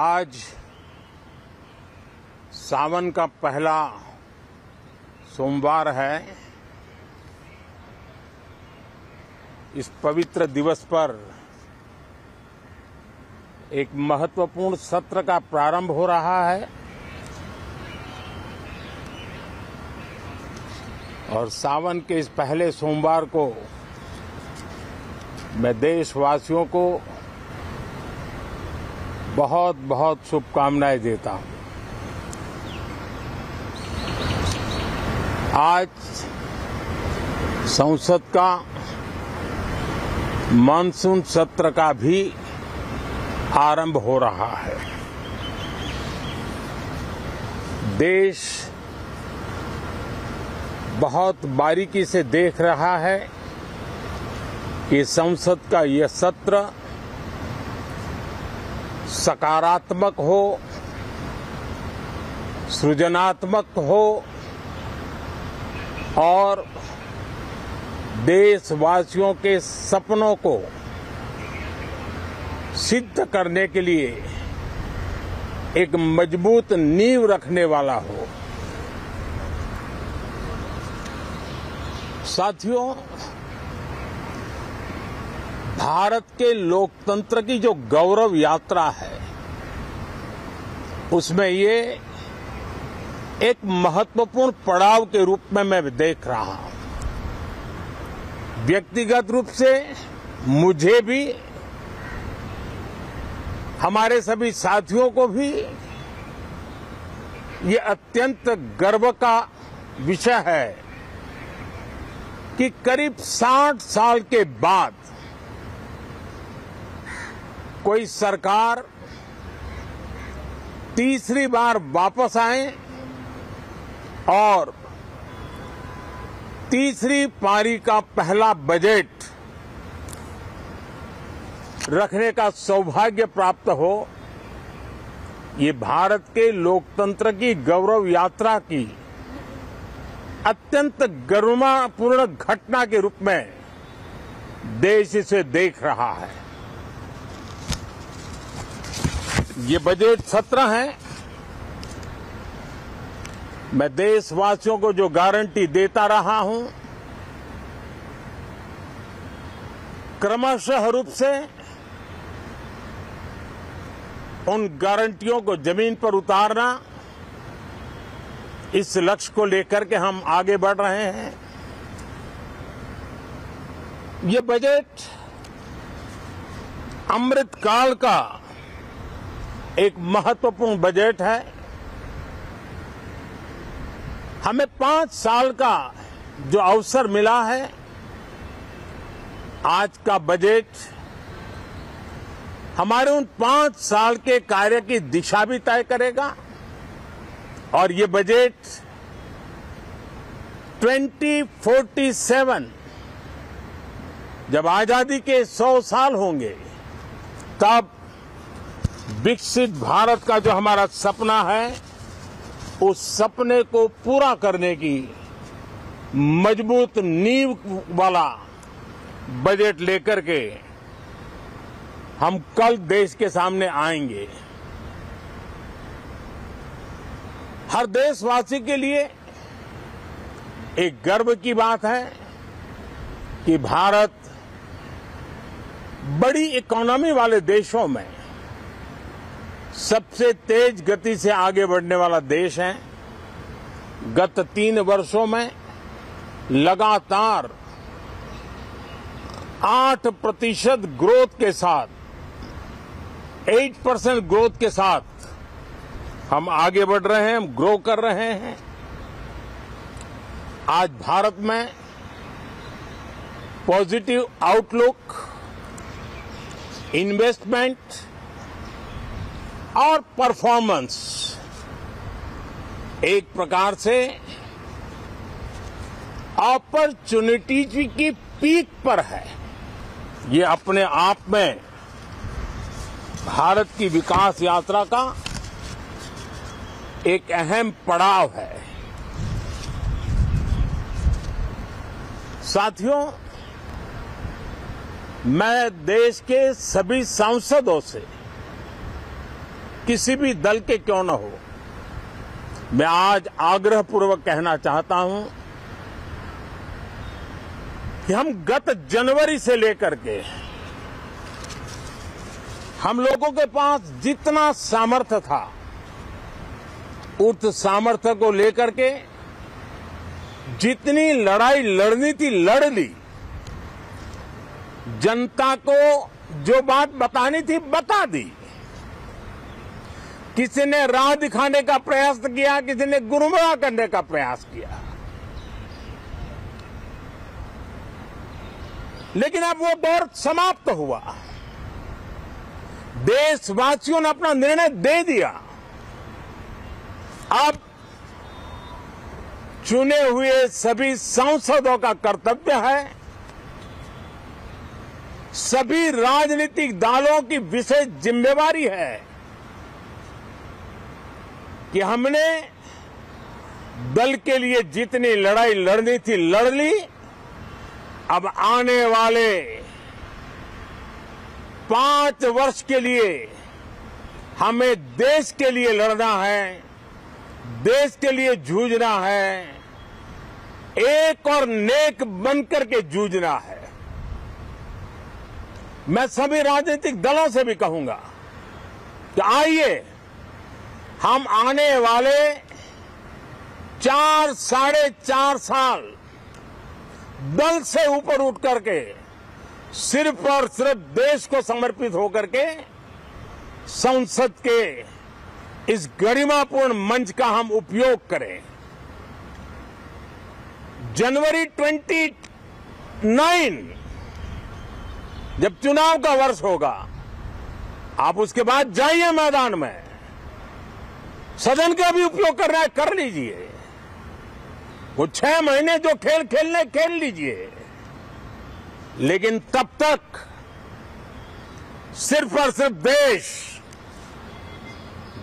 आज सावन का पहला सोमवार है। इस पवित्र दिवस पर एक महत्वपूर्ण सत्र का प्रारंभ हो रहा है और सावन के इस पहले सोमवार को मैं देशवासियों को बहुत बहुत शुभकामनाएं देता हूं। आज संसद का मानसून सत्र का भी आरंभ हो रहा है। देश बहुत बारीकी से देख रहा है कि संसद का यह सत्र सकारात्मक हो, सृजनात्मक हो और देशवासियों के सपनों को सिद्ध करने के लिए एक मजबूत नींव रखने वाला हो। साथियों, भारत के लोकतंत्र की जो गौरव यात्रा है उसमें ये एक महत्वपूर्ण पड़ाव के रूप में मैं देख रहा हूं। व्यक्तिगत रूप से मुझे भी, हमारे सभी साथियों को भी ये अत्यंत गर्व का विषय है कि करीब 60 साल के बाद कोई सरकार तीसरी बार वापस आए और तीसरी पारी का पहला बजट रखने का सौभाग्य प्राप्त हो। ये भारत के लोकतंत्र की गौरव यात्रा की अत्यंत गरिमापूर्ण घटना के रूप में देश इसे देख रहा है। ये बजट सत्र है, मैं देशवासियों को जो गारंटी देता रहा हूं, क्रमशः रूप से उन गारंटियों को जमीन पर उतारना, इस लक्ष्य को लेकर के हम आगे बढ़ रहे हैं। ये बजट अमृतकाल का एक महत्वपूर्ण बजट है। हमें 5 साल का जो अवसर मिला है, आज का बजट हमारे उन 5 साल के कार्य की दिशा भी तय करेगा और ये बजट 2047, जब आजादी के 100 साल होंगे, तब विकसित भारत का जो हमारा सपना है उस सपने को पूरा करने की मजबूत नींव वाला बजट लेकर के हम कल देश के सामने आएंगे। हर देशवासी के लिए एक गर्व की बात है कि भारत बड़ी इकोनॉमी वाले देशों में सबसे तेज गति से आगे बढ़ने वाला देश है। गत 3 वर्षों में लगातार 8% ग्रोथ के साथ, 8% ग्रोथ के साथ हम आगे बढ़ रहे हैं, हम ग्रो कर रहे हैं। आज भारत में पॉजिटिव आउटलुक, इन्वेस्टमेंट और परफॉर्मेंस, एक प्रकार से अपॉर्चुनिटीज की पीक पर है। ये अपने आप में भारत की विकास यात्रा का एक अहम पड़ाव है। साथियों, मैं देश के सभी सांसदों से किसी भी दल के क्यों न हो, मैं आज आग्रहपूर्वक कहना चाहता हूं कि हम गत जनवरी से लेकर के हम लोगों के पास जितना सामर्थ्य था उस सामर्थ्य को लेकर के जितनी लड़ाई लड़नी थी लड़ ली, जनता को जो बात बतानी थी बता दी। किसी ने राह दिखाने का प्रयास किया, किसी ने गुमराह करने का प्रयास किया, लेकिन अब वो दौर समाप्त हुआ। देशवासियों ने अपना निर्णय दे दिया। अब चुने हुए सभी सांसदों का कर्तव्य है, सभी राजनीतिक दलों की विशेष जिम्मेवारी है कि हमने दल के लिए जितनी लड़ाई लड़नी थी लड़ ली। अब आने वाले 5 वर्ष के लिए हमें देश के लिए लड़ना है, देश के लिए जूझना है, एक और नेक बनकर के जूझना है। मैं सभी राजनीतिक दलों से भी कहूंगा कि आइए हम आने वाले 4 साढ़े 4 साल दल से ऊपर उठ करके सिर्फ और सिर्फ देश को समर्पित होकर के संसद के इस गरिमापूर्ण मंच का हम उपयोग करें। जनवरी 29 जब चुनाव का वर्ष होगा, आप उसके बाद जाइए मैदान में, सदन का भी उपयोग करना है कर लीजिए। वो 6 महीने जो खेल खेलने खेल लीजिए, लेकिन तब तक सिर्फ और सिर्फ देश,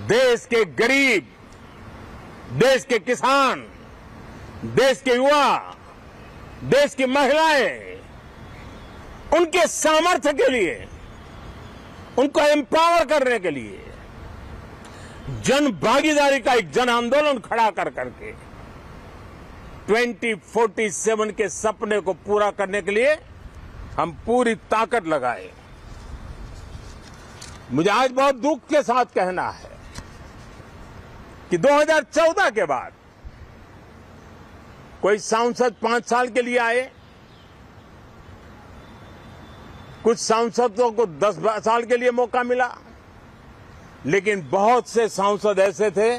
देश के गरीब, देश के किसान, देश के युवा, देश की महिलाएं, उनके सामर्थ्य के लिए, उनको एम्पावर करने के लिए जन भागीदारी का एक जन आंदोलन खड़ा कर करके 2047 के सपने को पूरा करने के लिए हम पूरी ताकत लगाए। मुझे आज बहुत दुख के साथ कहना है कि 2014 के बाद कोई सांसद 5 साल के लिए आए, कुछ सांसदों को 10 साल के लिए मौका मिला, लेकिन बहुत से सांसद ऐसे थे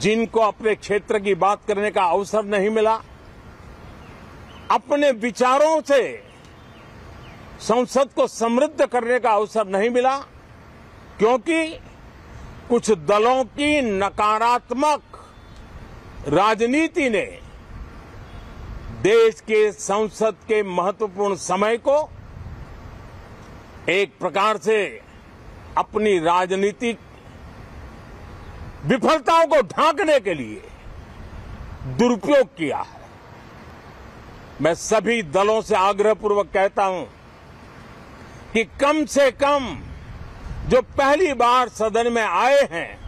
जिनको अपने क्षेत्र की बात करने का अवसर नहीं मिला। अपने विचारों से संसद को समृद्ध करने का अवसर नहीं मिला, क्योंकि कुछ दलों की नकारात्मक राजनीति ने देश के संसद के महत्वपूर्ण समय को एक प्रकार से अपनी राजनीतिक विफलताओं को ढांकने के लिए दुरुपयोग किया है। मैं सभी दलों से आग्रहपूर्वक कहता हूं कि कम से कम जो पहली बार सदन में आए हैं,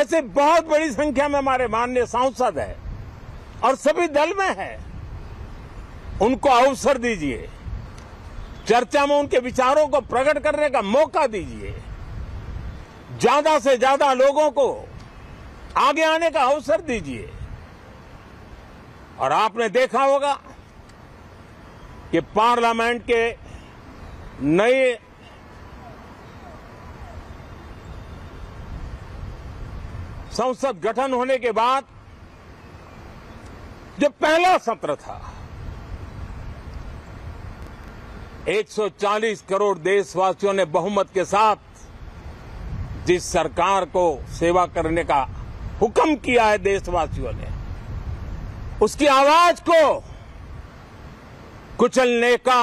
ऐसे बहुत बड़ी संख्या में हमारे माननीय सांसद हैं और सभी दल में हैं, उनको अवसर दीजिए, चर्चा में उनके विचारों को प्रकट करने का मौका दीजिए, ज्यादा से ज्यादा लोगों को आगे आने का अवसर दीजिए। और आपने देखा होगा कि पार्लियामेंट के नए संसद गठन होने के बाद जो पहला सत्र था, 140 करोड़ देशवासियों ने बहुमत के साथ जिस सरकार को सेवा करने का हुक्म किया है देशवासियों ने, उसकी आवाज को कुचलने का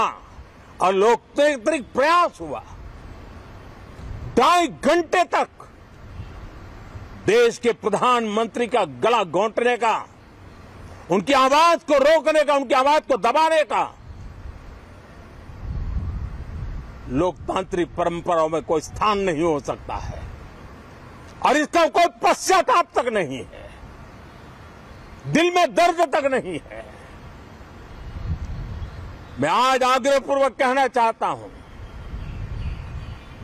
और लोकतांत्रिक प्रयास हुआ। 2.5 घंटे तक देश के प्रधानमंत्री का गला घोंटने का, उनकी आवाज को रोकने का, उनकी आवाज को दबाने का लोकतांत्रिक परंपराओं में कोई स्थान नहीं हो सकता है और इसका कोई पश्चाताप तक नहीं है, दिल में दर्द तक नहीं है। मैं आज आग्रहपूर्वक कहना चाहता हूं,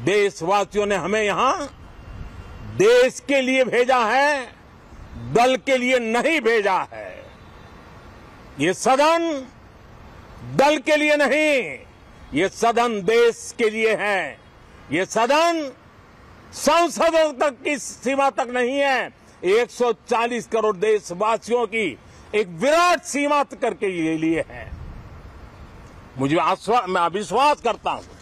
देशवासियों ने हमें यहां देश के लिए भेजा है, दल के लिए नहीं भेजा है। ये सदन दल के लिए नहीं, ये सदन देश के लिए है। ये सदन संसदों तक की सीमा तक नहीं है, 140 करोड़ देशवासियों की एक विराट सीमा तक के लिए है। मुझे विश्वास करता हूं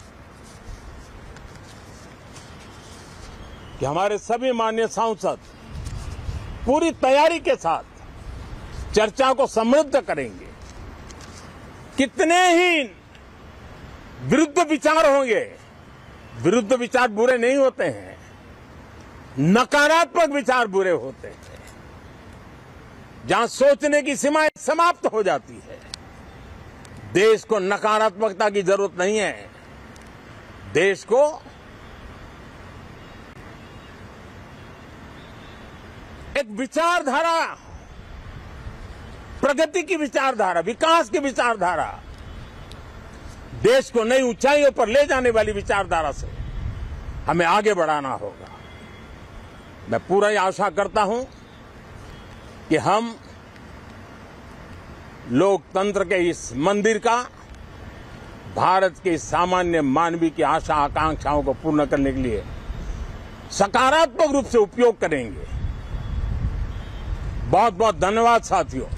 कि हमारे सभी माननीय सांसद पूरी तैयारी के साथ चर्चा को समृद्ध करेंगे। कितने ही विरुद्ध विचार होंगे, विरुद्ध विचार बुरे नहीं होते हैं, नकारात्मक विचार बुरे होते हैं। जहां सोचने की सीमाएं समाप्त हो जाती है, देश को नकारात्मकता की जरूरत नहीं है। देश को एक विचारधारा, प्रगति की विचारधारा, विकास की विचारधारा, देश को नई ऊंचाइयों पर ले जाने वाली विचारधारा से हमें आगे बढ़ाना होगा। मैं पूरा ही आशा करता हूं कि हम लोकतंत्र के इस मंदिर का, भारत के सामान्य मानवी की आशा आकांक्षाओं को पूर्ण करने के लिए सकारात्मक रूप से उपयोग करेंगे। बहुत बहुत धन्यवाद साथियों।